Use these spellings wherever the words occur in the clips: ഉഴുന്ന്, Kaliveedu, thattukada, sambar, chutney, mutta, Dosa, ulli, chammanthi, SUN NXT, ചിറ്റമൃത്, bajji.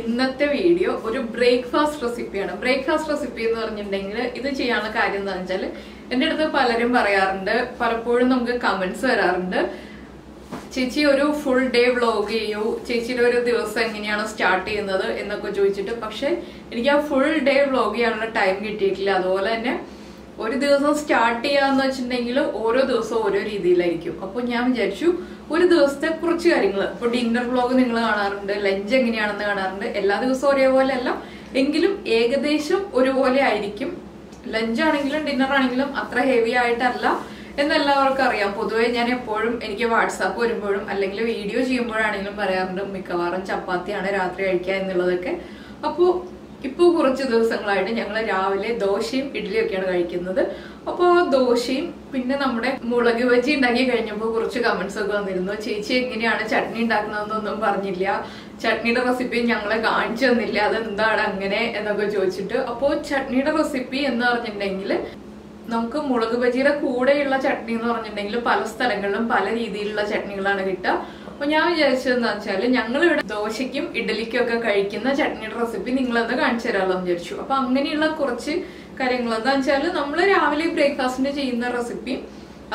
ഇന്നത്തെ വീഡിയോ ഒരു ബ്രേക്ക്ഫാസ്റ്റ് റെസിപ്പിയാണ്. ബ്രേക്ക്ഫാസ്റ്റ് റെസിപ്പി എന്ന് പറഞ്ഞിട്ടുണ്ടെങ്കിൽ ഇത് ചെയ്യാനുള്ള കാര്യം എന്താണെന്ന് വെച്ചാൽ എൻ്റെ അടുത്ത് പലരും പറയാറുണ്ട്, പലപ്പോഴും നമുക്ക് കമൻസ് വരാറുണ്ട്, ചേച്ചി ഒരു ഫുൾ ഡേ വ്ളോഗ് ചെയ്യൂ, ചേച്ചിയുടെ ഒരു ദിവസം എങ്ങനെയാണ് സ്റ്റാർട്ട് ചെയ്യുന്നത് എന്നൊക്കെ ചോദിച്ചിട്ട്. പക്ഷെ എനിക്ക് ആ ഫുൾ ഡേ വ്ളോഗ് ചെയ്യാനുള്ള ടൈം കിട്ടിയിട്ടില്ല. അതുപോലെ തന്നെ ഒരു ദിവസം സ്റ്റാർട്ട് ചെയ്യാന്ന് വെച്ചിട്ടുണ്ടെങ്കിൽ ഓരോ ദിവസവും ഓരോ രീതിയിലായിരിക്കും. അപ്പോൾ ഞാൻ വിചാരിച്ചു ഒരു ദിവസത്തെ കുറച്ച് കാര്യങ്ങൾ, ഇപ്പോൾ ഡിന്നർ വ്ളോഗ് നിങ്ങൾ കാണാറുണ്ട്, ലഞ്ച് എങ്ങനെയാണെന്ന് കാണാറുണ്ട്, എല്ലാ ദിവസവും ഒരേപോലെ അല്ല എങ്കിലും ഏകദേശം ഒരുപോലെ ആയിരിക്കും. ലഞ്ച് ആണെങ്കിലും ഡിന്നർ ആണെങ്കിലും അത്ര ഹെവി ആയിട്ടല്ല എന്നെല്ലാവർക്കും അറിയാം. പൊതുവെ ഞാൻ എപ്പോഴും എനിക്ക് വാട്സാപ്പ് വരുമ്പോഴും അല്ലെങ്കിൽ വീഡിയോ ചെയ്യുമ്പോഴാണെങ്കിലും പറയാറുണ്ട് മിക്കവാറും ചപ്പാത്തിയാണ് രാത്രി കഴിക്കുക എന്നുള്ളതൊക്കെ. അപ്പോൾ ഇപ്പോൾ കുറച്ച് ദിവസങ്ങളായിട്ട് ഞങ്ങൾ രാവിലെ ദോശയും ഇഡ്ഡലിയൊക്കെയാണ് കഴിക്കുന്നത്. അപ്പോൾ ദോശയും പിന്നെ നമ്മുടെ മുളക് ബജി ഉണ്ടാക്കി കഴിഞ്ഞപ്പോൾ കുറച്ച് കമൻസ് ഒക്കെ വന്നിരുന്നു, ചേച്ചി എങ്ങനെയാണ് ചട്നി ഉണ്ടാക്കുന്നതെന്നൊന്നും പറഞ്ഞില്ല, ചട്നിയുടെ റെസിപ്പി ഞങ്ങളെ കാണിച്ചു തന്നില്ല, അതെന്താണ് അങ്ങനെ എന്നൊക്കെ ചോദിച്ചിട്ട്. അപ്പോൾ ചട്നിയുടെ റെസിപ്പി എന്ന് പറഞ്ഞിട്ടുണ്ടെങ്കിൽ നമുക്ക് മുളക് ബജിയുടെ കൂടെയുള്ള ചട്നി എന്ന് പറഞ്ഞിട്ടുണ്ടെങ്കിൽ പല സ്ഥലങ്ങളിലും പല രീതിയിലുള്ള ചട്നികളാണ് കിട്ടുക. അപ്പൊ ഞാൻ വിചാരിച്ചതെന്ന് വെച്ചാൽ ഞങ്ങളിവിടെ ദോശയ്ക്കും ഇഡ്ഡലിക്കും ഒക്കെ കഴിക്കുന്ന ചട്നിയുടെ റെസിപ്പി നിങ്ങളത് കാണിച്ചു തരാമല്ലോ എന്ന് വിചാരിച്ചു. അപ്പൊ അങ്ങനെയുള്ള കുറച്ച് കാര്യങ്ങൾ എന്താണെന്ന് വെച്ചാൽ നമ്മൾ രാവിലെ ബ്രേക്ക്ഫാസ്റ്റിന് ചെയ്യുന്ന റെസിപ്പി.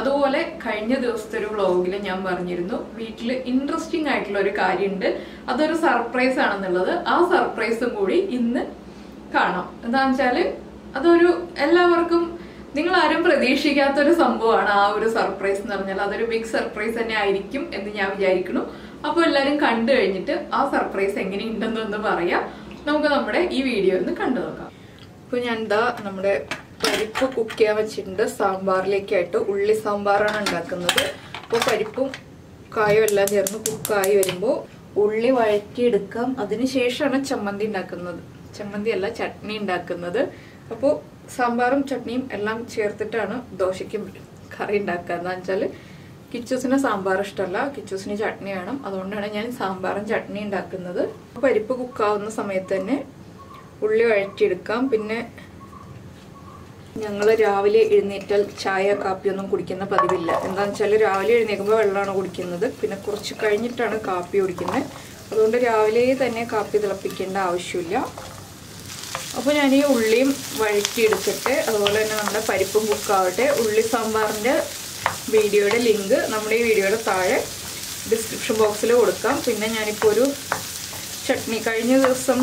അതുപോലെ കഴിഞ്ഞ ദിവസത്തെ ഒരു വ്ളോഗിൽ ഞാൻ പറഞ്ഞിരുന്നു വീട്ടിൽ ഇൻട്രസ്റ്റിംഗ് ആയിട്ടുള്ള ഒരു കാര്യമുണ്ട്, അതൊരു സർപ്രൈസ് ആണെന്നുള്ളത്. ആ സർപ്രൈസും കൂടി ഇന്ന് കാണാം. എന്താണെന്ന് വെച്ചാൽ അതൊരു എല്ലാവർക്കും നിങ്ങൾ ആരും പ്രതീക്ഷിക്കാത്തൊരു സംഭവമാണ്. ആ ഒരു സർപ്രൈസ് എന്ന് പറഞ്ഞാൽ അതൊരു ബിഗ് സർപ്രൈസ് തന്നെ ആയിരിക്കും എന്ന് ഞാൻ വിചാരിക്കുന്നു. അപ്പോൾ എല്ലാവരും കണ്ടു കഴിഞ്ഞിട്ട് ആ സർപ്രൈസ് എങ്ങനെയുണ്ടെന്നൊന്ന് പറയാം. നമുക്ക് നമ്മുടെ ഈ വീഡിയോ ഒന്ന് കണ്ടു നോക്കാം. ഇപ്പോൾ ഞാൻ എന്താ നമ്മുടെ പരിപ്പ് കുക്ക് ചെയ്യാൻ വെച്ചിട്ടുണ്ട്. സാമ്പാറിലേക്കായിട്ട് ഉള്ളി സാമ്പാറാണ് ഉണ്ടാക്കുന്നത്. അപ്പോൾ പരിപ്പും കായും എല്ലാം ചേർന്ന് കുക്കായി വരുമ്പോൾ ഉള്ളി വഴറ്റിയെടുക്കാം. അതിനുശേഷമാണ് ചമ്മന്തി ഉണ്ടാക്കുന്നത്, ചമ്മന്തി അല്ല ചട്നി ഉണ്ടാക്കുന്നത്. അപ്പോൾ സാമ്പാറും ചട്നിയും എല്ലാം ചേർത്തിട്ടാണ് ദോശയ്ക്കും കറി ഉണ്ടാക്കുക. എന്താണെന്ന് വെച്ചാൽ കിച്ചൂസിന് സാമ്പാർ ഇഷ്ടമല്ല, കിച്ചൂസിന് ചട്നി വേണം, അതുകൊണ്ടാണ് ഞാൻ സാമ്പാറും ചട്നി ഉണ്ടാക്കുന്നത്. പരിപ്പ് കുക്കാവുന്ന സമയത്ത് തന്നെ ഉള്ളി വഴറ്റിയെടുക്കാം. പിന്നെ ഞങ്ങൾ രാവിലെ എഴുന്നേറ്റാൽ ചായ കാപ്പിയൊന്നും കുടിക്കുന്ന പതിവില്ല. എന്താണെന്ന് വെച്ചാൽ രാവിലെ എഴുന്നേൽക്കുമ്പോൾ വെള്ളമാണ് കുടിക്കുന്നത്, പിന്നെ കുറച്ച് കഴിഞ്ഞിട്ടാണ് കാപ്പി കുടിക്കുന്നത്. അതുകൊണ്ട് രാവിലെ തന്നെ കാപ്പി തിളപ്പിക്കേണ്ട ആവശ്യമില്ല. അപ്പോൾ ഞാൻ ഈ ഉള്ളിയും വഴറ്റിയെടുത്തിട്ട് അതുപോലെ തന്നെ നമ്മുടെ പരിപ്പും കുക്കാവട്ടെ. ഉള്ളി സാമ്പാറിൻ്റെ വീഡിയോയുടെ ലിങ്ക് നമ്മുടെ ഈ വീഡിയോയുടെ താഴെ ഡിസ്ക്രിപ്ഷൻ ബോക്സിൽ കൊടുക്കാം. പിന്നെ ഞാനിപ്പോൾ ഒരു ചട്നി കഴിഞ്ഞ ദിവസം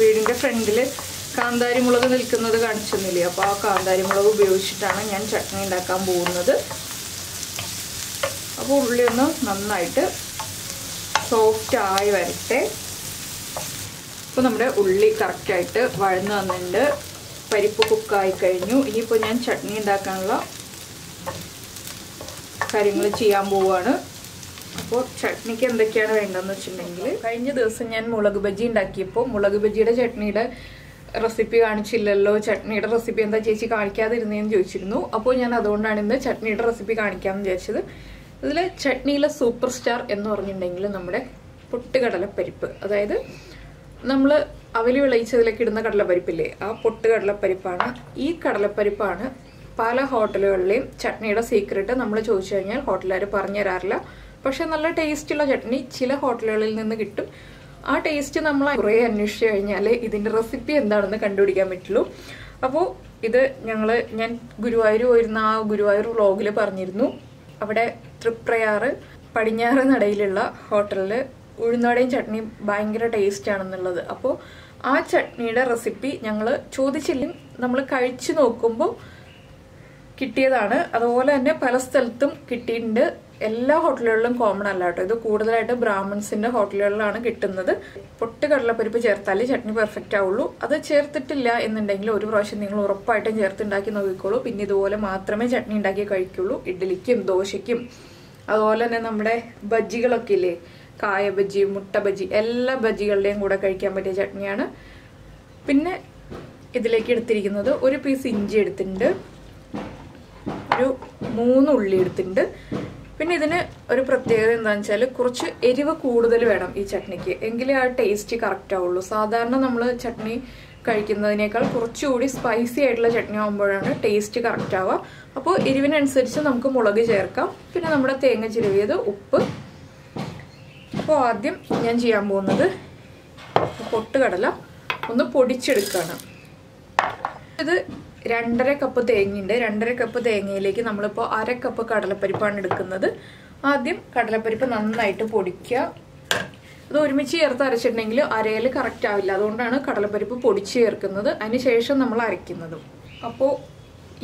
വീടിൻ്റെ ഫ്രണ്ടിൽ കാന്താരിമുളക് നിൽക്കുന്നത് കാണിച്ചിരുന്നില്ലേ, അപ്പോൾ ആ കാന്താരിമുളക് ഉപയോഗിച്ചിട്ടാണ് ഞാൻ ചട്നി ഉണ്ടാക്കാൻ പോകുന്നത്. അപ്പോൾ ഉള്ളിയൊന്ന് നന്നായിട്ട് സോഫ്റ്റ് ആയി വരട്ടെ. ഇപ്പോൾ നമ്മുടെ ഉള്ളി കറക്റ്റായിട്ട് വഴന്ന് വന്നിട്ടുണ്ട്, പരിപ്പ് കുക്കായി കഴിഞ്ഞു. ഇനിയിപ്പോൾ ഞാൻ ചട്നി ഉണ്ടാക്കാനുള്ള കാര്യങ്ങൾ ചെയ്യാൻ പോവുകയാണ്. അപ്പോൾ ചട്നിക്ക് എന്തൊക്കെയാണ് വേണ്ടതെന്ന് വെച്ചിട്ടുണ്ടെങ്കിൽ, കഴിഞ്ഞ ദിവസം ഞാൻ മുളക് ബജി ഉണ്ടാക്കിയപ്പോൾ മുളക് ബജിയുടെ ചട്നിയുടെ റെസിപ്പി കാണിച്ചില്ലല്ലോ, ചട്നിയുടെ റെസിപ്പി എന്താ ചേച്ചി കാണിക്കാതിരുന്നതെന്ന് ചോദിച്ചിരുന്നു. അപ്പോൾ ഞാൻ അതുകൊണ്ടാണ് ഇന്ന് ചട്നിയുടെ റെസിപ്പി കാണിക്കാമെന്ന് വിചാരിച്ചത്. ഇതിൽ ചട്നിയിലെ സൂപ്പർ സ്റ്റാർ എന്ന് പറഞ്ഞിട്ടുണ്ടെങ്കിൽ നമ്മുടെ പൊട്ടുകടലപ്പരിപ്പ്, അതായത് നമ്മൾ അവല് വിളയിച്ചതിലേക്ക് ഇടുന്ന കടലപ്പരിപ്പില്ലേ, ആ പൊട്ട് കടലപ്പരിപ്പാണ്. ഈ കടലപ്പരിപ്പാണ് പല ഹോട്ടലുകളിലെയും ചട്നിയുടെ സീക്രട്ട്. നമ്മൾ ചോദിച്ചു കഴിഞ്ഞാൽ ഹോട്ടലുകാർ പറഞ്ഞു തരാറില്ല, പക്ഷെ നല്ല ടേസ്റ്റുള്ള ചട്നി ചില ഹോട്ടലുകളിൽ നിന്ന് കിട്ടും. ആ ടേസ്റ്റ് നമ്മൾ കുറേ അന്വേഷിച്ചു കഴിഞ്ഞാൽ ഇതിൻ്റെ റെസിപ്പി എന്താണെന്ന് കണ്ടുപിടിക്കാൻ പറ്റുള്ളൂ. അപ്പോൾ ഇത് ഞാൻ ഗുരുവായൂർ പോയിരുന്ന ആ ഗുരുവായൂർ വ്ളോഗിൽ പറഞ്ഞിരുന്നു, അവിടെ തൃപ്രയാറ് പടിഞ്ഞാറ് നടയിലുള്ള ഹോട്ടലിൽ ഉഴുന്നോടെയും ചട്നി ഭയങ്കര ടേസ്റ്റ് ആണെന്നുള്ളത്. അപ്പോൾ ആ ചട്നിയുടെ റെസിപ്പി ഞങ്ങൾ ചോദിച്ചില്ല, നമ്മൾ കഴിച്ചു നോക്കുമ്പോൾ കിട്ടിയതാണ്. അതുപോലെ തന്നെ പല സ്ഥലത്തും കിട്ടിയിട്ടുണ്ട്, എല്ലാ ഹോട്ടലുകളിലും കോമൺ അല്ല കേട്ടോ, ഇത് കൂടുതലായിട്ട് ബ്രാഹ്മിൺസിൻ്റെ ഹോട്ടലുകളിലാണ് കിട്ടുന്നത്. പൊട്ട് കടലപ്പരിപ്പ് ചേർത്താലേ ചട്നി പെർഫെക്റ്റ് ആവുള്ളൂ. അത് ചേർത്തിട്ടില്ല എന്നുണ്ടെങ്കിൽ ഒരു പ്രാവശ്യം നിങ്ങൾ ഉറപ്പായിട്ടും ചേർത്തുണ്ടാക്കി നോക്കിക്കോളൂ. പിന്നെ ഇതുപോലെ മാത്രമേ ചട്നി ഉണ്ടാക്കി കഴിക്കുള്ളൂ. ഇഡ്ഡലിക്കും ദോശയ്ക്കും അതുപോലെ തന്നെ നമ്മുടെ ബജ്ജികളൊക്കെ ഇല്ലേ, കായ ബജി, മുട്ട ബജി, എല്ലാ ബജികളുടെയും കൂടെ കഴിക്കാൻ പറ്റിയ ചട്നിയാണ്. പിന്നെ ഇതിലേക്ക് എടുത്തിരിക്കുന്നത് ഒരു പീസ് ഇഞ്ചി എടുത്തിട്ടുണ്ട്, ഒരു 3 ഉള്ളി എടുത്തിട്ടുണ്ട്. പിന്നെ ഇതിന് ഒരു പ്രത്യേകത എന്താണെന്ന് വെച്ചാൽ കുറച്ച് എരിവ് കൂടുതൽ വേണം ഈ ചട്നിക്ക്, എങ്കിലേ ആ ടേസ്റ്റ് കറക്റ്റ് ആവുള്ളൂ. സാധാരണ നമ്മൾ ചട്നി കഴിക്കുന്നതിനേക്കാൾ കുറച്ചുകൂടി സ്പൈസി ആയിട്ടുള്ള ചട്നി ആകുമ്പോഴാണ് ടേസ്റ്റ് കറക്റ്റ് ആവുക. അപ്പോൾ എരിവിനനുസരിച്ച് നമുക്ക് മുളക് ചേർക്കാം. പിന്നെ നമ്മുടെ തേങ്ങ ചിരവിയത്, ഉപ്പ്. അപ്പോൾ ആദ്യം ഞാൻ ചെയ്യാൻ പോകുന്നത് pottukadala onnu podichedukana idu 2.5 cup thengil undu 2.5 cup thengilekku nammal ipo 1/2 cup kadalaparippan edukkunnathu aadyam kadalaparippu nannayittu podikka idu orimichu yerthu arachidengil arayil correct aavilla adondana kadalaparippu podichu yerkunnathu adinu shesham nammal araikkunnathu appo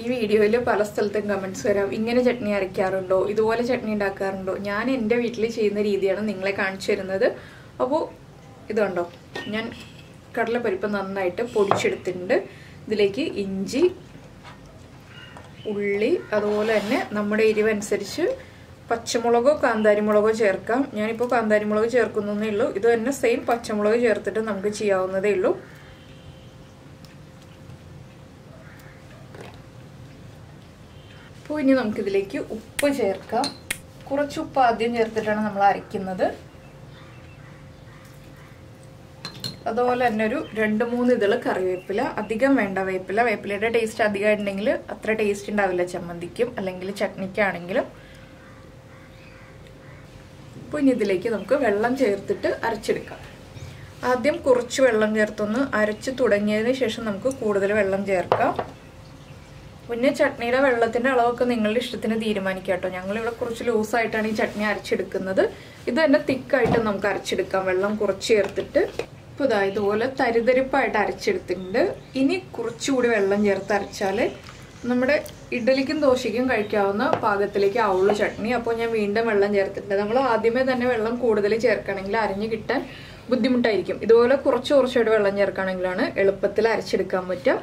ee video il pala sthalathu comments varam ingane chutney araikkarundo idupole chutney undakkarundo njan ende veettile cheyyuna reethiyana ningale kaanichu tharunathu appo idu undo njan kadalaparippu nannayittu podicheduttundu ഇതിലേക്ക് ഇഞ്ചി ഉള്ളി അതുപോലെ തന്നെ നമ്മുടെ എരിവ് അനുസരിച്ച് പച്ചമുളകോ കാന്താരിമുളകോ ചേർക്കാം ഞാൻ ഇപ്പോൾ കാന്താരിമുളക് ചേർക്കുന്നേ ഉള്ളൂ ഇത് തന്നെ സെയിം പച്ചമുളക് ചേർത്തിട്ട് നമുക്ക് ചെയ്യാവുന്നതേ ഉള്ളൂ അപ്പോൾ ഇനി നമുക്ക് ഇതിലേക്ക് ഉപ്പ് ചേർക്കാം കുറച്ച് ഉപ്പ് ആദ്യം ചേർത്തിട്ടാണ് നമ്മൾ അരയ്ക്കുന്നത് അതുപോലെ തന്നെ ഒരു 2-3 ഇതള് കറിവേപ്പില അധികം വേണ്ട വേപ്പിലയുടെ ടേസ്റ്റ് അധികം ഉണ്ടെങ്കിൽ അത്ര ടേസ്റ്റ് ഉണ്ടാവില്ല ചമ്മന്തിക്കും അല്ലെങ്കിൽ ചട്നിക്കാണെങ്കിലും അപ്പോൾ ഇനി ഇതിലേക്ക് നമുക്ക് വെള്ളം ചേർത്തിട്ട് അരച്ചെടുക്കാം ആദ്യം കുറച്ച് വെള്ളം ചേർത്തൊന്ന് അരച്ചു തുടങ്ങിയതിന് ശേഷം നമുക്ക് കൂടുതൽ വെള്ളം ചേർക്കാം പിന്നെ ചട്നിയുടെ വെള്ളത്തിന്റെ അളവൊക്കെ നിങ്ങളുടെ ഇഷ്ടത്തിന് തീരുമാനിക്കുക കേട്ടോ ഞങ്ങൾ ഇവിടെ കുറച്ച് ലൂസ് ആയിട്ടാണ് ഈ ചട്നി അരച്ചെടുക്കുന്നത് ഇത് തന്നെ തിക്കായിട്ട് നമുക്ക് അരച്ചെടുക്കാം വെള്ളം കുറച്ച് ചേർത്തിട്ട് This is the third part of the This is the ഇഡലിക്കും ദോശയ്ക്കും കഴിക്കാവുന്ന പാകത്തിലേക്ക് ആവുള്ള chutney അപ്പോൾ ഞാൻ വീണ്ടും വെള്ളം ചേർത്തിട്ടുണ്ട് നമ്മൾ ആദ്യമേ തന്നെ വെള്ളം കൂടുതൽ ചേർക്കണമെങ്കിൽ അരഞ്ഞു കിട്ടാൻ ബുദ്ധിമുട്ടായിരിക്കും ഇതുപോലെ കുറച്ച് വെള്ളം ചേർക്കണമെങ്കിലാണ് എളുപ്പത്തിൽ അരച്ചെടുക്കാൻ പറ്റുക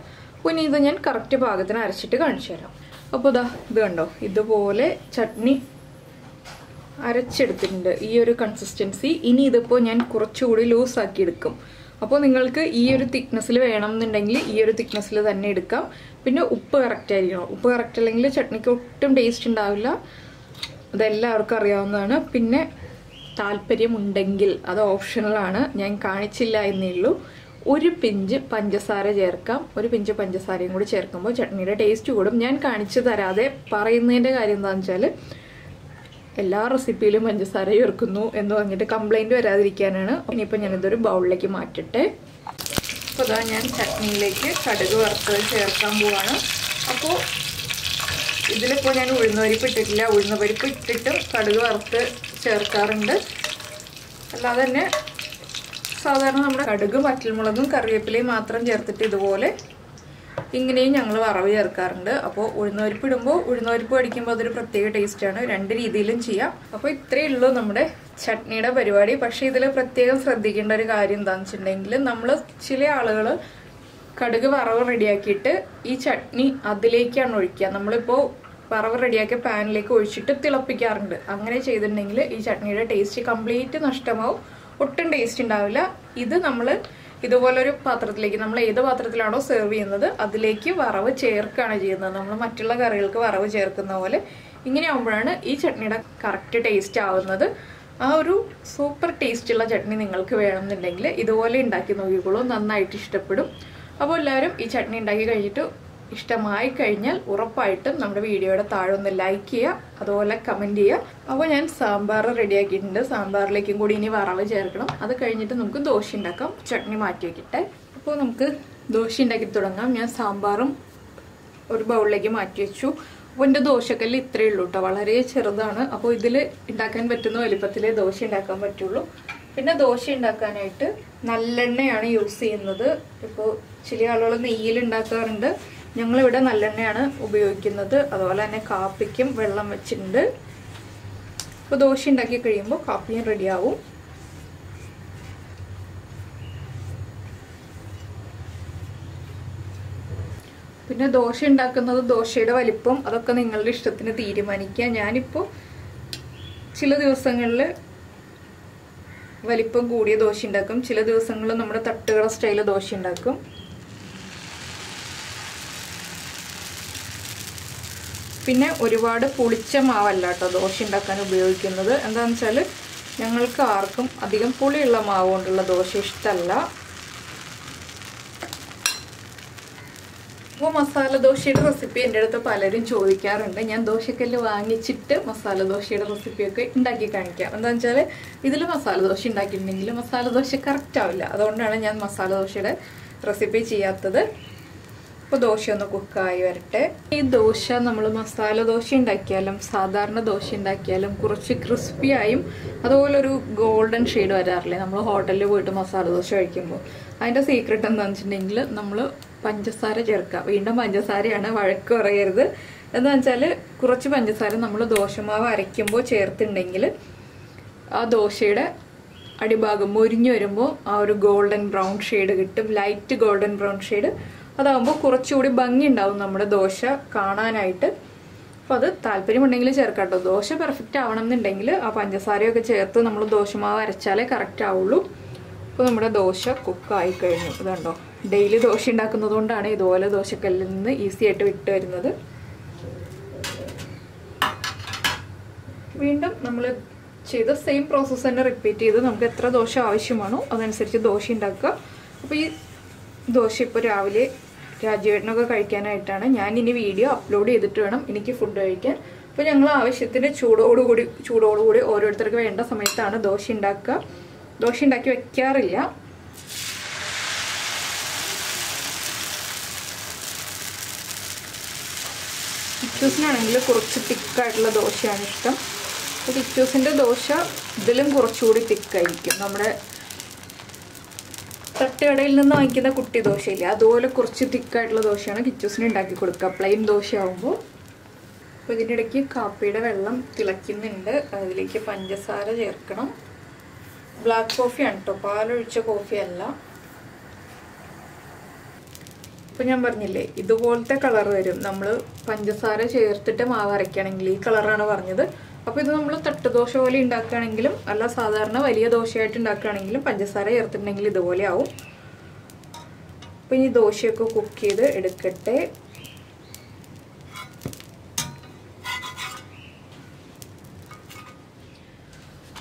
പിന്നെ ഇത് ഞാൻ കറക്റ്റ് പാകത്തിന് അരച്ചിട്ട് കാണിച്ചു തരാം അപ്പോൾ ദാ ഇത് കണ്ടോ ഇതുപോലെ ചട്നി അരച്ചെടുത്തിട്ടുണ്ട് ഈ ഒരു കൺസിസ്റ്റൻസി ഇനി ഇതിപ്പോൾ ഞാൻ കുറച്ചുകൂടി ലൂസ് ആക്കി എടുക്കും അപ്പോൾ നിങ്ങൾക്ക് ഈ ഒരു തിക്നെസ്സിൽ വേണമെന്നുണ്ടെങ്കിൽ ഈ ഒരു തിക്നെസ്സിൽ തന്നെ എടുക്കാം പിന്നെ ഉപ്പ് കറക്റ്റ് ആയിരിക്കണം ഉപ്പ് കറക്റ്റ് അല്ലെങ്കിൽ ചട്നിക്ക് ഒട്ടും ടേസ്റ്റ് ഉണ്ടാവില്ല അതെല്ലാവർക്കും അറിയാവുന്നതാണ് പിന്നെ താല്പര്യമുണ്ടെങ്കിൽ അത് ഓപ്ഷണലാണ് ഞാൻ കാണിച്ചില്ല എന്നേ ഉള്ളൂ ഒരു പിഞ്ച് പഞ്ചസാര ചേർക്കാം ഒരു പിഞ്ച് പഞ്ചസാരയും കൂടി ചേർക്കുമ്പോൾ ചട്നിയുടെ ടേസ്റ്റ് കൂടും ഞാൻ കാണിച്ചു തരാതെ പറയുന്നതിൻ്റെ കാര്യം എന്താണെന്ന് വെച്ചാൽ എല്ലാ റെസിപ്പിയിലും പഞ്ചസാര ചേർക്കുന്നു എന്ന് പറഞ്ഞിട്ട് കംപ്ലൈൻറ്റ് വരാതിരിക്കാനാണ് ഇനിയിപ്പോൾ ഞാനിതൊരു ബൗളിലേക്ക് മാറ്റട്ടെ അപ്പോൾ അതാ ഞാൻ ചട്നിയിലേക്ക് കടുക് വറുത്തത് ചേർക്കാൻ പോവാണ് അപ്പോൾ ഇതിലിപ്പോൾ ഞാൻ ഉഴുന്നുപരിപ്പ് ഇട്ടിട്ടില്ല ഉഴുന്നുപരിപ്പ് ഇട്ടിട്ടും കടുക് വറുത്ത് ചേർക്കാറുണ്ട് അല്ലാതെ തന്നെ സാധാരണ നമ്മുടെ കടുകും വറ്റൽമുളകും കറിവേപ്പിലയും മാത്രം ചേർത്തിട്ട് ഇതുപോലെ ഇങ്ങനെയും ഞങ്ങൾ വറവ് ചേർക്കാറുണ്ട് അപ്പോൾ ഉഴുന്നുപരിപ്പ് ഇടുമ്പോൾ ഉഴുന്നുപരിപ്പ് അടിക്കുമ്പോൾ അതൊരു പ്രത്യേക ടേസ്റ്റാണ് രണ്ട് രീതിയിലും ചെയ്യാം അപ്പോൾ ഇത്രയേ ഉള്ളൂ നമ്മുടെ ചട്നിയുടെ പരിപാടി പക്ഷേ ഇതിൽ പ്രത്യേകം ശ്രദ്ധിക്കേണ്ട ഒരു കാര്യം എന്താണെന്ന് വെച്ചിട്ടുണ്ടെങ്കിൽ നമ്മൾ ചില ആളുകൾ കടുക് വറവ് റെഡിയാക്കിയിട്ട് ഈ ചട്നി അതിലേക്കാണ് ഒഴിക്കുക നമ്മളിപ്പോൾ വറവ് റെഡിയാക്കിയ പാനിലേക്ക് ഒഴിച്ചിട്ട് തിളപ്പിക്കാറുണ്ട് അങ്ങനെ ചെയ്തിട്ടുണ്ടെങ്കിൽ ഈ ചട്നിയുടെ ടേസ്റ്റ് കംപ്ലീറ്റ് നഷ്ടമാവും ഒട്ടും ടേസ്റ്റ് ഉണ്ടാവില്ല ഇത് നമ്മൾ ഇതുപോലൊരു പാത്രത്തിലേക്ക് നമ്മൾ ഏത് പാത്രത്തിലാണോ സെർവ് ചെയ്യുന്നത് അതിലേക്ക് വറവ് ചേർക്കുകയാണ് ചെയ്യുന്നത് നമ്മൾ മറ്റുള്ള കറികൾക്ക് വറവ് ചേർക്കുന്ന പോലെ ഇങ്ങനെയാകുമ്പോഴാണ് ഈ ചട്നിയുടെ കറക്റ്റ് ടേസ്റ്റ് ആവുന്നത് ആ ഒരു സൂപ്പർ ടേസ്റ്റുള്ള ചട്നി നിങ്ങൾക്ക് വേണമെന്നുണ്ടെങ്കിൽ ഇതുപോലെ ഉണ്ടാക്കി നോക്കിക്കോളൂ നന്നായിട്ട് ഇഷ്ടപ്പെടും അപ്പോൾ എല്ലാവരും ഈ ചട്നി ഉണ്ടാക്കി കഴിഞ്ഞിട്ട് ഇഷ്ടമായി കഴിഞ്ഞാൽ ഉറപ്പായിട്ടും നമ്മുടെ വീഡിയോയുടെ താഴെ ഒന്ന് ലൈക്ക് ചെയ്യുക അതുപോലെ കമൻറ്റ് ചെയ്യുക അപ്പോൾ ഞാൻ സാമ്പാർ റെഡിയാക്കിയിട്ടുണ്ട് സാമ്പാറിലേക്കും കൂടി ഇനി വറവ് ചേർക്കണം അത് കഴിഞ്ഞിട്ട് നമുക്ക് ദോശ ഉണ്ടാക്കാം ചട്നി മാറ്റി വയ്ക്കട്ടെ അപ്പോൾ നമുക്ക് ദോശ ഉണ്ടാക്കി തുടങ്ങാം ഞാൻ സാമ്പാറും ഒരു ബൗളിലേക്ക് മാറ്റി വെച്ചു അപ്പോൾ എൻ്റെ ദോശക്കല്ല് ഇത്രയേ ഉള്ളൂ കേട്ടോ വളരെ ചെറുതാണ് അപ്പോൾ ഇതിൽ ഉണ്ടാക്കാൻ പറ്റുന്ന വലുപ്പത്തിലേ ദോശ ഉണ്ടാക്കാൻ പറ്റുള്ളൂ പിന്നെ ദോശ ഉണ്ടാക്കാനായിട്ട് നല്ലെണ്ണയാണ് യൂസ് ചെയ്യുന്നത് ഇപ്പോൾ ചില ആളുകൾ നെയ്യിൽ ഉണ്ടാക്കാറുണ്ട് ഞങ്ങളിവിടെ നല്ലെണ്ണയാണ് ഉപയോഗിക്കുന്നത് അതുപോലെ തന്നെ കാപ്പിക്കും വെള്ളം വെച്ചിട്ടുണ്ട് അപ്പോൾ ദോശ ഉണ്ടാക്കി കഴിയുമ്പോൾ കാപ്പിയും റെഡിയാവും പിന്നെ ദോശ ഉണ്ടാക്കുന്നത് ദോശയുടെ വലിപ്പം അതൊക്കെ നിങ്ങളുടെ ഇഷ്ടത്തിന് തീരുമാനിക്കുക ഞാനിപ്പോൾ ചില ദിവസങ്ങളിൽ വലിപ്പം കൂടിയ ദോശ ഉണ്ടാക്കും ചില ദിവസങ്ങളിൽ നമ്മുടെ തട്ടുകട സ്റ്റൈലിൽ ദോശ ഉണ്ടാക്കും പിന്നെ ഒരുപാട് പുളിച്ച മാവല്ല കേട്ടോ ദോശ ഉണ്ടാക്കാൻ ഉപയോഗിക്കുന്നത് എന്താണെന്ന് വെച്ചാൽ ഞങ്ങൾക്ക് ആർക്കും അധികം പുളിയുള്ള മാവ് കൊണ്ടുള്ള ദോശ ഇഷ്ടമല്ല അപ്പോൾ മസാല ദോശയുടെ റെസിപ്പി എൻ്റെ അടുത്ത് പലരും ചോദിക്കാറുണ്ട്. ഞാൻ ദോശക്കല്ല് വാങ്ങിച്ചിട്ട് മസാല ദോശയുടെ റെസിപ്പിയൊക്കെ ഉണ്ടാക്കി കാണിക്കാം. എന്താണെന്ന് വെച്ചാൽ ഇതിൽ മസാല ദോശ ഉണ്ടാക്കിയിട്ടുണ്ടെങ്കിൽ മസാല ദോശ കറക്റ്റ് ആവില്ല. അതുകൊണ്ടാണ് ഞാൻ മസാല ദോശയുടെ റെസിപ്പി ചെയ്യാത്തത്. അപ്പോൾ ദോശ ഒന്ന് കുക്കായി വരട്ടെ. ഈ ദോശ നമ്മൾ മസാല ദോശ ഉണ്ടാക്കിയാലും സാധാരണ ദോശ ഉണ്ടാക്കിയാലും കുറച്ച് ക്രിസ്പിയായും അതുപോലൊരു ഗോൾഡൻ ഷെയ്ഡ് വരാറില്ലേ നമ്മൾ ഹോട്ടലിൽ പോയിട്ട് മസാല ദോശ കഴിക്കുമ്പോൾ. അതിൻ്റെ സീക്രട്ട് എന്താണെന്ന് വെച്ചിട്ടുണ്ടെങ്കിൽ നമ്മൾ പഞ്ചസാര ചേർക്കുക. വീണ്ടും പഞ്ചസാരയാണ്, വഴക്ക് പറയരുത്. എന്താ വെച്ചാൽ കുറച്ച് പഞ്ചസാര നമ്മൾ ദോശമാവ് അരയ്ക്കുമ്പോൾ ചേർത്തിട്ടുണ്ടെങ്കിൽ ആ ദോശയുടെ അടിഭാഗം മുരിഞ്ഞു വരുമ്പോൾ ആ ഒരു ഗോൾഡൻ ബ്രൗൺ ഷെയ്ഡ് കിട്ടും, ലൈറ്റ് ഗോൾഡൻ ബ്രൗൺ ഷെയ്ഡ്. അതാകുമ്പോൾ കുറച്ചുകൂടി ഭംഗി ഉണ്ടാവും നമ്മുടെ ദോശ കാണാനായിട്ട്. അപ്പോൾ അത് താല്പര്യമുണ്ടെങ്കിൽ ചേർക്കാം കേട്ടോ. ദോശ പെർഫെക്റ്റ് ആവണം എന്നുണ്ടെങ്കിൽ ആ പഞ്ചസാരയൊക്കെ ചേർത്ത് നമ്മൾ ദോശമാവ് അരച്ചാലേ കറക്റ്റ് ആവുള്ളൂ. അപ്പോൾ നമ്മുടെ ദോശ കുക്കായി കഴിഞ്ഞു. ഇതുണ്ടോ, ഡെയിലി ദോശ ഉണ്ടാക്കുന്നത് കൊണ്ടാണ് ഇതുപോലെ ദോശക്കല്ലിൽ നിന്ന് ഈസി ആയിട്ട് വിട്ട് വരുന്നത്. വീണ്ടും നമ്മൾ ചെയ്ത സെയിം പ്രോസസ്സ് തന്നെ റിപ്പീറ്റ് ചെയ്ത് നമുക്ക് എത്ര ദോശ ആവശ്യമാണോ അതനുസരിച്ച് ദോശ ഉണ്ടാക്കുക. അപ്പോൾ ഈ ദോശ ഇപ്പോൾ രാവിലെ രാജവേട്ടനൊക്കെ കഴിക്കാനായിട്ടാണ്. ഞാൻ ഇനി വീഡിയോ അപ്ലോഡ് ചെയ്തിട്ട് വേണം എനിക്ക് ഫുഡ് കഴിക്കാൻ. അപ്പോൾ ഞങ്ങൾ ആവശ്യത്തിന് ചൂടോടുകൂടി ഓരോരുത്തർക്ക് വേണ്ട സമയത്താണ് ദോശ ഉണ്ടാക്കുക. ദോശ ഉണ്ടാക്കി വയ്ക്കാറില്ല. ഇക്യൂസിനാണെങ്കിൽ കുറച്ച് തിക്കായിട്ടുള്ള ദോശയാണ് ഇഷ്ടം. അപ്പോൾ ഇക്യൂസിൻ്റെ ദോശ ഇതിലും കുറച്ചുകൂടി തിക്കായിരിക്കും. നമ്മുടെ തട്ടുകടയിൽ നിന്ന് വാങ്ങിക്കുന്ന കുട്ടി ദോശയില്ല, അതുപോലെ കുറച്ച് തിക്കായിട്ടുള്ള ദോശയാണ് കിച്ചൂസിന് ഉണ്ടാക്കി കൊടുക്കുക പ്ലെയിൻ ദോശയാവുമ്പോൾ. അപ്പോൾ ഇതിൻ്റെ ഇടയ്ക്ക് കാപ്പിയുടെ വെള്ളം തിളയ്ക്കുന്നുണ്ട്. അതിലേക്ക് പഞ്ചസാര ചേർക്കണം. ബ്ലാക്ക് കോഫിയാണ് കേട്ടോ, പാലൊഴിച്ച കോഫിയല്ല. ഇപ്പം ഞാൻ പറഞ്ഞില്ലേ ഇതുപോലത്തെ കളർ വരും. നമ്മൾ പഞ്ചസാര ചേർത്തിട്ട് മാവ് അരയ്ക്കുകയാണെങ്കിൽ ഈ കളറാണ് പറഞ്ഞത്. അപ്പോൾ ഇത് നമ്മൾ തട്ടുദോശ പോലെ ഉണ്ടാക്കുകയാണെങ്കിലും അല്ല സാധാരണ വലിയ ദോശയായിട്ട് ഉണ്ടാക്കുകയാണെങ്കിലും പഞ്ചസാര ചേർത്തിട്ടുണ്ടെങ്കിൽ ഇതുപോലെ ആവും. അപ്പം ഇനി ദോശയൊക്കെ കുക്ക് ചെയ്ത് എടുക്കട്ടെ.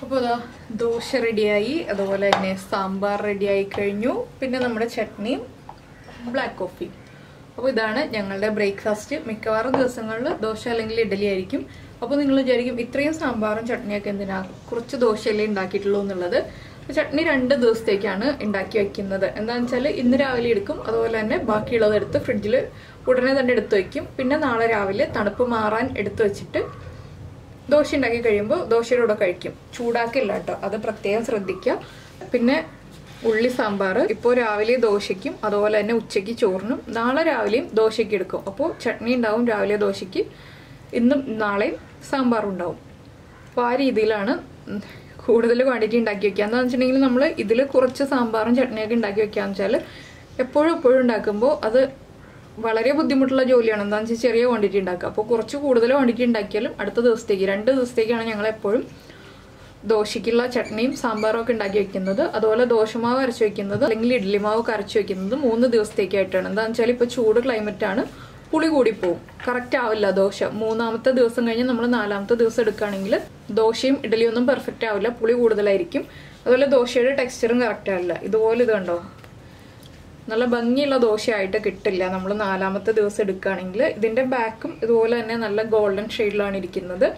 അപ്പോൾ അതാ ദോശ റെഡിയായി, അതുപോലെ തന്നെ സാമ്പാർ റെഡിയായി കഴിഞ്ഞു. പിന്നെ നമ്മുടെ ചട്നിയും ബ്ലാക്ക് കോഫി. അപ്പോൾ ഇതാണ് ഞങ്ങളുടെ ബ്രേക്ക്ഫാസ്റ്റ്. മിക്കവാറും ദിവസങ്ങളിൽ ദോശ അല്ലെങ്കിൽ ഇഡലി ആയിരിക്കും. അപ്പോൾ നിങ്ങൾ വിചാരിക്കും ഇത്രയും സാമ്പാറും ചട്നിയൊക്കെ എന്തിനാണ്, കുറച്ച് ദോശയല്ലേ ഉണ്ടാക്കിയിട്ടുള്ളൂ എന്നുള്ളത്. ചട്നി 2 ദിവസത്തേക്കാണ് ഉണ്ടാക്കി വയ്ക്കുന്നത്. എന്താണെന്ന് വെച്ചാൽ ഇന്ന് രാവിലെ എടുക്കും, അതുപോലെ തന്നെ ബാക്കിയുള്ളതെടുത്ത് ഫ്രിഡ്ജിൽ ഉടനെ തന്നെ എടുത്ത് വയ്ക്കും. പിന്നെ നാളെ രാവിലെ തണുപ്പ് മാറാൻ എടുത്ത് വെച്ചിട്ട് ദോശ ഉണ്ടാക്കി കഴിയുമ്പോൾ ദോശയുടെ കൂടെ കഴിക്കും. ചൂടാക്കില്ല കേട്ടോ, അത് പ്രത്യേകം ശ്രദ്ധിക്കുക. പിന്നെ ഉള്ളി സാമ്പാർ ഇപ്പോൾ രാവിലെ ദോശയ്ക്കും അതുപോലെ തന്നെ ഉച്ചയ്ക്ക് ചോറിനും നാളെ രാവിലെയും ദോശയ്ക്ക് എടുക്കും. അപ്പോൾ ചട്നി ഉണ്ടാവും രാവിലെ ദോശയ്ക്ക്, ഇന്നും നാളെയും സാമ്പാറും ഉണ്ടാവും. അപ്പോൾ ആ രീതിയിലാണ് കൂടുതൽ ക്വാണ്ടിറ്റി ഉണ്ടാക്കി വയ്ക്കുക. എന്താണെന്ന് വെച്ചിട്ടുണ്ടെങ്കിൽ നമ്മൾ ഇതിൽ കുറച്ച് സാമ്പാറും ചട്നിയൊക്കെ ഉണ്ടാക്കി വയ്ക്കുകയെന്ന് വെച്ചാൽ എപ്പോഴും ഉണ്ടാക്കുമ്പോൾ അത് വളരെ ബുദ്ധിമുട്ടുള്ള ജോലിയാണ്. എന്താണെന്ന് വെച്ചാൽ ചെറിയ ക്വാണ്ടിറ്റി ഉണ്ടാക്കുക. അപ്പോൾ കുറച്ച് കൂടുതൽ ക്വാണ്ടിറ്റി ഉണ്ടാക്കിയാലും അടുത്ത ദിവസത്തേക്ക് 2 ദിവസത്തേക്കാണ് ഞങ്ങൾ എപ്പോഴും ദോശയ്ക്കുള്ള ചട്നിയും സാമ്പാറും ഒക്കെ ഉണ്ടാക്കി വയ്ക്കുന്നത്. അതുപോലെ ദോശമാവ് അരച്ച് വയ്ക്കുന്നത് അല്ലെങ്കിൽ ഇഡ്ലിമാവ് ഒക്കെ അരച്ച് വയ്ക്കുന്നത് 3 ദിവസത്തേക്കായിട്ടാണ്. എന്താണെന്ന് വെച്ചാൽ ഇപ്പോൾ ചൂട് ക്ലൈമറ്റാണ്, പുളി കൂടിപ്പോവും, കറക്റ്റ് ആവില്ല ദോശ. 3-ാമത്തെ ദിവസം കഴിഞ്ഞ് നമ്മൾ 4-ാമത്തെ ദിവസം എടുക്കുകയാണെങ്കിൽ ദോശയും ഇഡ്ഡലിയൊന്നും പെർഫെക്റ്റ് ആവില്ല, പുളി കൂടുതലായിരിക്കും. അതുപോലെ ദോശയുടെ ടെക്സ്ചറും കറക്റ്റ് ആവില്ല. ഇതുപോലെ ഇത് കണ്ടോ, നല്ല ഭംഗിയുള്ള ദോശയായിട്ട് കിട്ടില്ല നമ്മൾ 4-ാമത്തെ ദിവസം എടുക്കുകയാണെങ്കിൽ. ഇതിൻ്റെ ബാക്കും ഇതുപോലെ തന്നെ നല്ല ഗോൾഡൻ ഷെയ്ഡിലാണ് ഇരിക്കുന്നത്.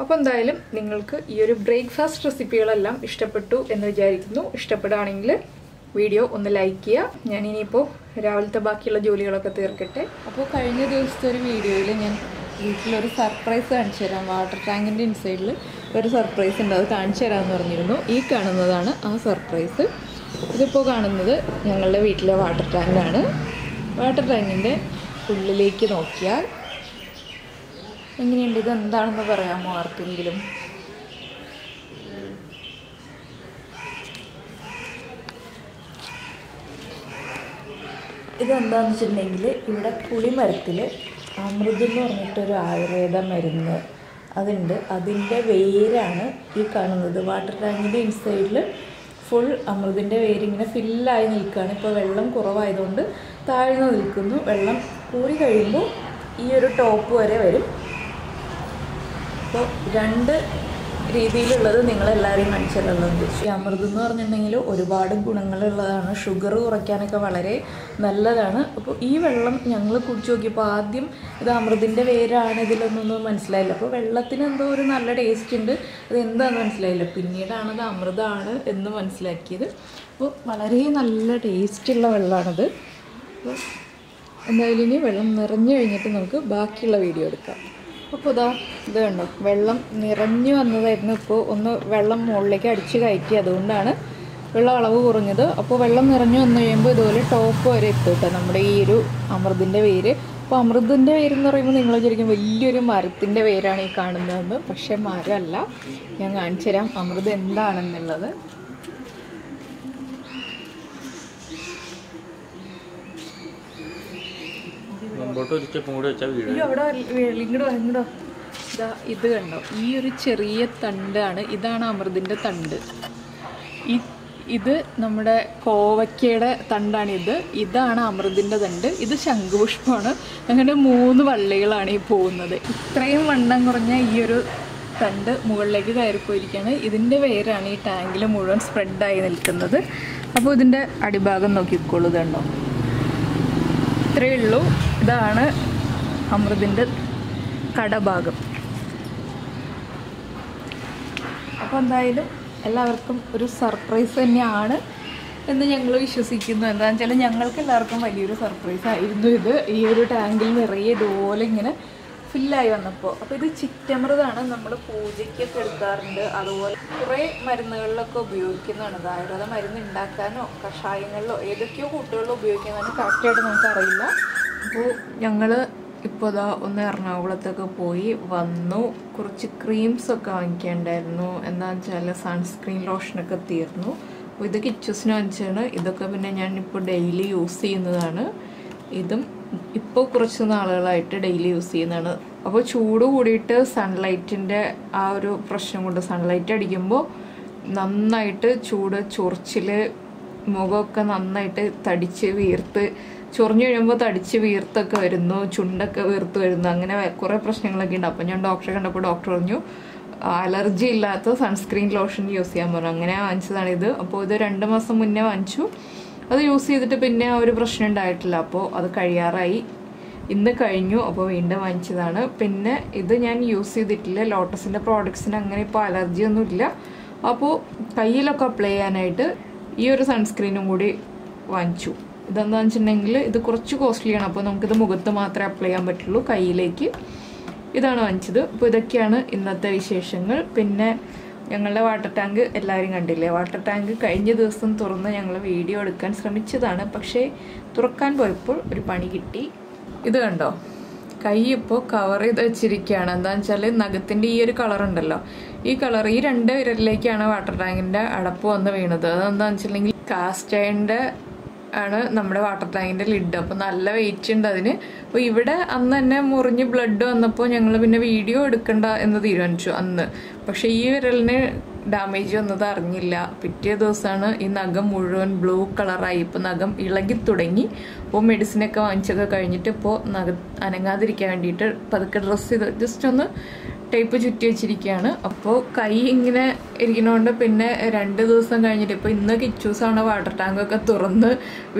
അപ്പോൾ എന്തായാലും നിങ്ങൾക്ക് ഈ ഒരു ബ്രേക്ക്ഫാസ്റ്റ് റെസിപ്പികളെല്ലാം ഇഷ്ടപ്പെട്ടു എന്ന് വിചാരിക്കുന്നു. ഇഷ്ടപ്പെടുകയാണെങ്കിൽ വീഡിയോ ഒന്ന് ലൈക്ക് ചെയ്യുക. ഞാനിനിയിപ്പോൾ രാവിലത്തെ ബാക്കിയുള്ള ജോലികളൊക്കെ തീർക്കട്ടെ. അപ്പോൾ കഴിഞ്ഞ ദിവസത്തെ ഒരു വീഡിയോയിൽ ഞാൻ വീട്ടിലൊരു സർപ്രൈസ് കാണിച്ചു തരാം. വാട്ടർ ടാങ്കിൻ്റെ ഇൻസൈഡിൽ ഒരു സർപ്രൈസ് ഉണ്ട്, അത് കാണിച്ചു തരാമെന്ന് പറഞ്ഞിരുന്നു. ഈ കാണുന്നതാണ് ആ സർപ്രൈസ്. ഇതിപ്പോൾ കാണുന്നത് ഞങ്ങളുടെ വീട്ടിലെ വാട്ടർ ടാങ്കാണ്. വാട്ടർ ടാങ്കിൻ്റെ ഉള്ളിലേക്ക് നോക്കിയാൽ എങ്ങനെയുണ്ട്, ഇതെന്താണെന്ന് പറയാമോ ആർക്കെങ്കിലും? ഇതെന്താണെന്ന് വെച്ചിട്ടുണ്ടെങ്കിൽ ഇവിടെ പുളിമരത്തിൽ അമൃതെന്ന് പറഞ്ഞിട്ടൊരു ആയുർവേദ മരുന്ന് അതുണ്ട്. അതിൻ്റെ വേരാണ് ഈ കാണുന്നത്. വാട്ടർ ടാങ്കിൻ്റെ ഇൻസൈഡിൽ ഫുൾ അമൃതിൻ്റെ വേരിങ്ങനെ ഫില്ലായി നിൽക്കുകയാണ്. ഇപ്പോൾ വെള്ളം കുറവായതുകൊണ്ട് താഴ്ന്നു നിൽക്കുന്നു. വെള്ളം കൂടി കഴിയുമ്പോൾ ഈ ഒരു ടോപ്പ് വരെ വരും. അപ്പോൾ 2 രീതിയിലുള്ളത് നിങ്ങളെല്ലാവരും മനസ്സിലാക്കാൻ ഉദ്ദേശിച്ചു. അമൃതം എന്ന് പറഞ്ഞിട്ടുണ്ടെങ്കിൽ ഒരുപാട് ഗുണങ്ങളുള്ളതാണ്, ഷുഗർ കുറയ്ക്കാനൊക്കെ വളരെ നല്ലതാണ്. അപ്പോൾ ഈ വെള്ളം ഞങ്ങൾ കുടിച്ചു നോക്കിയപ്പോൾ ആദ്യം ഇത് അമൃതിൻ്റെ വേരാണ് ഇതിലൊന്നും മനസ്സിലായില്ല. അപ്പോൾ വെള്ളത്തിന് എന്തോ ഒരു നല്ല ടേസ്റ്റ് ഉണ്ട്, അത് എന്താണെന്ന് മനസ്സിലായില്ല. പിന്നീടാണ് അത് അമൃതമാണ് എന്ന് മനസ്സിലാക്കിയത്. അപ്പോൾ വളരെ നല്ല ടേസ്റ്റുള്ള വെള്ളമാണത്. അപ്പോൾ എന്തായാലും ഇനി വെള്ളം നിറഞ്ഞു കഴിഞ്ഞിട്ട് നമുക്ക് ബാക്കിയുള്ള വീഡിയോ എടുക്കാം. അപ്പോൾ ഇതാ ഇത് കണ്ടോ, വെള്ളം നിറഞ്ഞു വന്നതായിരുന്നു. ഇപ്പോൾ ഒന്ന് വെള്ളം മുകളിലേക്ക് അടിച്ച് കയറ്റി, അതുകൊണ്ടാണ് വെള്ളം അളവ് കുറഞ്ഞത്. അപ്പോൾ വെള്ളം നിറഞ്ഞു വന്നു കഴിയുമ്പോൾ ഇതുപോലെ ടോപ്പ് വരെ എത്തും കേട്ടോ നമ്മുടെ ഈ ഒരു അമൃതിൻ്റെ വേര്. അപ്പോൾ അമൃതിൻ്റെ വേരെന്ന് പറയുമ്പോൾ നിങ്ങൾ വിചാരിക്കും വലിയൊരു മരത്തിൻ്റെ വേരാണ് ഈ കാണുന്നതെന്ന്, പക്ഷേ മരമല്ല. ഞാൻ കാണിച്ചു തരാം അമൃത് എന്താണെന്നുള്ളത്. ഇങ്ങോട്ടോ, ഇതാ ഇത് കണ്ടോ, ഈ ഒരു ചെറിയ തണ്ടാണ്, ഇതാണ് അമൃതിൻ്റെ തണ്ട്. ഇത് നമ്മുടെ കോവയ്ക്കയുടെ തണ്ടാണിത്, ഇതാണ് അമൃതിൻ്റെ തണ്ട്, ഇത് ശംഖുപുഷ്പമാണ്. അങ്ങനെ 3 വള്ളികളാണ് ഈ പോകുന്നത്. ഇത്രയും വണ്ണം കുറഞ്ഞ ഈ ഒരു തണ്ട് മുകളിലേക്ക് കയറിപ്പോയിരിക്കുകയാണ്. ഇതിൻ്റെ വേരാണ് ഈ ടാങ്കിൽ മുഴുവൻ സ്പ്രെഡായി നിൽക്കുന്നത്. അപ്പോൾ ഇതിൻ്റെ അടിഭാഗം നോക്കിക്കോളൂ, ഇതുണ്ടോ, ഇത്രയേ ഉള്ളൂ. ഇതാണ് അമൃതിൻ്റെ കടഭാഗം. അപ്പോൾ എന്തായാലും എല്ലാവർക്കും ഒരു സർപ്രൈസ് തന്നെയാണ് എന്ന് ഞങ്ങൾ വിശ്വസിക്കുന്നു. എന്താണെന്ന് വെച്ചാൽ ഞങ്ങൾക്ക് എല്ലാവർക്കും വലിയൊരു സർപ്രൈസ് ആയിരുന്നു ഇത്, ഈ ഒരു ടാങ്കിൽ നിറയെ ഇതുപോലെ ഇങ്ങനെ ഫില്ലായി വന്നപ്പോൾ. അപ്പോൾ ഇത് ചിറ്റമൃതാണ്, നമ്മൾ പൂജയ്ക്കൊക്കെ എടുക്കാറുണ്ട്, അതുപോലെ കുറേ മരുന്നുകളിലൊക്കെ ഉപയോഗിക്കുന്നതാണ്. ആയുർവേദ മരുന്ന് ഉണ്ടാക്കാനോ കഷായങ്ങളിലോ ഏതൊക്കെയോ കൂട്ടുകളിലോ ഉപയോഗിക്കുന്നതാണ്, കറക്റ്റായിട്ട് നമുക്കറിയില്ല. അപ്പോൾ ഞങ്ങൾ ഇപ്പോൾ ഇതാ ഒന്ന് എറണാകുളത്തൊക്കെ പോയി വന്നു. കുറച്ച് ക്രീംസൊക്കെ വാങ്ങിക്കേണ്ടായിരുന്നു. എന്താണെന്ന് വെച്ചാൽ സൺസ്ക്രീൻ ലോഷനൊക്കെ തീർന്നു. അപ്പോൾ ഇത് കിച്ചസിന് വാങ്ങിച്ചാണ്. ഇതൊക്കെ പിന്നെ ഞാനിപ്പോൾ ഡെയിലി യൂസ് ചെയ്യുന്നതാണ്. ഇതും ഇപ്പോൾ കുറച്ച് നാളുകളായിട്ട് ഡെയിലി യൂസ് ചെയ്യുന്നതാണ്. അപ്പോൾ ചൂട് കൂടിയിട്ട് സൺലൈറ്റിൻ്റെ ആ ഒരു പ്രശ്നം കൊണ്ട്, സൺലൈറ്റ് അടിക്കുമ്പോൾ നന്നായിട്ട് ചൂട് ചൊറിച്ചിൽ, മുഖമൊക്കെ നന്നായിട്ട് തടിച്ച് വീർത്ത്, ചൊറിഞ്ഞു കഴിയുമ്പോൾ തടിച്ച് വീർത്തൊക്കെ വരുന്നു, ചുണ്ടൊക്കെ വീർത്ത് വരുന്നു, അങ്ങനെ കുറേ പ്രശ്നങ്ങളൊക്കെ ഉണ്ട്. അപ്പോൾ ഞാൻ ഡോക്ടറെ കണ്ടപ്പോൾ ഡോക്ടർ പറഞ്ഞു അലർജി ഇല്ലാത്ത സൺസ്ക്രീൻ ലോഷൻ യൂസ് ചെയ്യാൻ പറഞ്ഞു. അങ്ങനെ വാങ്ങിച്ചതാണിത്. അപ്പോൾ ഇത് 2 മാസം മുന്നേ വാങ്ങിച്ചു. അത് യൂസ് ചെയ്തിട്ട് പിന്നെ ഒരു പ്രശ്നം ഉണ്ടായിട്ടില്ല. അപ്പോൾ അത് കഴിയാറായി, ഇന്ന് കഴിഞ്ഞു. അപ്പോൾ വീണ്ടും വാങ്ങിച്ചതാണ്. പിന്നെ ഇത് ഞാൻ യൂസ് ചെയ്തിട്ടില്ല. ലോട്ടസിൻ്റെ പ്രോഡക്ട്സിന് അങ്ങനെ ഇപ്പോൾ അലർജിയൊന്നുമില്ല. അപ്പോൾ കയ്യിലൊക്കെ അപ്ലൈ ചെയ്യാനായിട്ട് ഈ ഒരു സൺസ്ക്രീനും കൂടി വാങ്ങിച്ചു. ഇതെന്താണെന്ന് വെച്ചിട്ടുണ്ടെങ്കിൽ ഇത് കുറച്ച് കോസ്റ്റ്ലിയാണ്. അപ്പോൾ നമുക്കിത് മുഖത്ത് മാത്രമേ അപ്ലൈ ചെയ്യാൻ പറ്റുള്ളൂ, കയ്യിലേക്ക് ഇതാണ് വാങ്ങിച്ചത്. അപ്പോൾ ഇതൊക്കെയാണ് ഇന്നത്തെ വിശേഷങ്ങൾ. പിന്നെ ഞങ്ങളുടെ വാട്ടർ ടാങ്ക് എല്ലാവരും കണ്ടില്ലേ. വാട്ടർ ടാങ്ക് കഴിഞ്ഞ ദിവസം തുറന്ന് ഞങ്ങൾ വീഡിയോ എടുക്കാൻ ശ്രമിച്ചതാണ്, പക്ഷേ തുറക്കാൻ പോയപ്പോൾ ഒരു പണി കിട്ടി. ഇത് കണ്ടോ, കൈ ഇപ്പോൾ കവർ ചെയ്ത് വെച്ചിരിക്കുകയാണ്. എന്താണെന്ന് വെച്ചാൽ നഖത്തിൻ്റെ ഈ ഒരു കളറുണ്ടല്ലോ, ഈ കളർ ഈ 2 വിരലിലേക്കാണ് വാട്ടർ ടാങ്കിൻ്റെ അടപ്പ് വന്ന് വീണത്. അതെന്താണെന്ന് വെച്ചിട്ടുണ്ടെങ്കിൽ കാസ്റ്റ് അയണിൻ്റെ ആണ് നമ്മുടെ വാട്ടർ ടാങ്കിൻ്റെ ലിഡ്. അപ്പോൾ നല്ല വെയിറ്റ് ഉണ്ട് അതിന്. അപ്പോൾ ഇവിടെ അന്ന് തന്നെ മുറിഞ്ഞ് ബ്ലഡ് വന്നപ്പോൾ ഞങ്ങൾ പിന്നെ വീഡിയോ എടുക്കണ്ട എന്ന് തീരുമാനിച്ചു അന്ന്. പക്ഷേ ഈ വിരലിന് ഡാമേജ് വന്നത് അറിഞ്ഞില്ല. പിറ്റേ ദിവസമാണ് ഈ നഖം മുഴുവൻ ബ്ലൂ കളറായി. ഇപ്പോൾ നഖം ഇളകി തുടങ്ങി. അപ്പോൾ മെഡിസിനൊക്കെ വാങ്ങിച്ചൊക്കെ കഴിഞ്ഞിട്ട് ഇപ്പോൾ നഖം അനങ്ങാതിരിക്കാൻ വേണ്ടിയിട്ട് പതുക്കെ ഡ്രസ്സ് ചെയ്ത് ജസ്റ്റ് ഒന്ന് ടേപ്പ് ചുറ്റി വെച്ചിരിക്കുകയാണ്. അപ്പോൾ കൈ ഇങ്ങനെ ഇരിക്കുന്നതുകൊണ്ട് പിന്നെ 2 ദിവസം കഴിഞ്ഞിട്ട് ഇപ്പോൾ ഇന്ന് കിച്ചൂസാണ് വാട്ടർ ടാങ്കൊക്കെ തുറന്ന്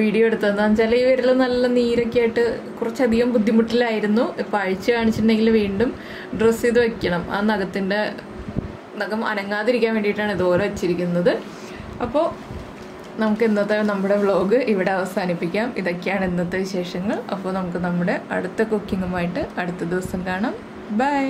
വീഡിയോ എടുത്തതെന്ന് വെച്ചാൽ ഈ വിരൽ നല്ല നീരൊക്കെ ആയിട്ട് കുറച്ചധികം ബുദ്ധിമുട്ടിലായിരുന്നു. ഇപ്പോൾ അഴിച്ച് കാണിച്ചിട്ടുണ്ടെങ്കിൽ വീണ്ടും ഡ്രസ്സ് ചെയ്ത് വെക്കണം. ആ നഖം അനങ്ങാതിരിക്കാൻ വേണ്ടിയിട്ടാണ് ഇതുപോലെ വെച്ചിരിക്കുന്നത്. അപ്പോൾ നമുക്ക് ഇന്നത്തെ നമ്മുടെ വ്ളോഗ് ഇവിടെ അവസാനിപ്പിക്കാം. ഇതൊക്കെയാണ് ഇന്നത്തെ വിശേഷങ്ങൾ. അപ്പോൾ നമുക്ക് നമ്മുടെ അടുത്ത കുക്കിങ്ങുമായിട്ട് അടുത്ത ദിവസം കാണാം. ബൈ.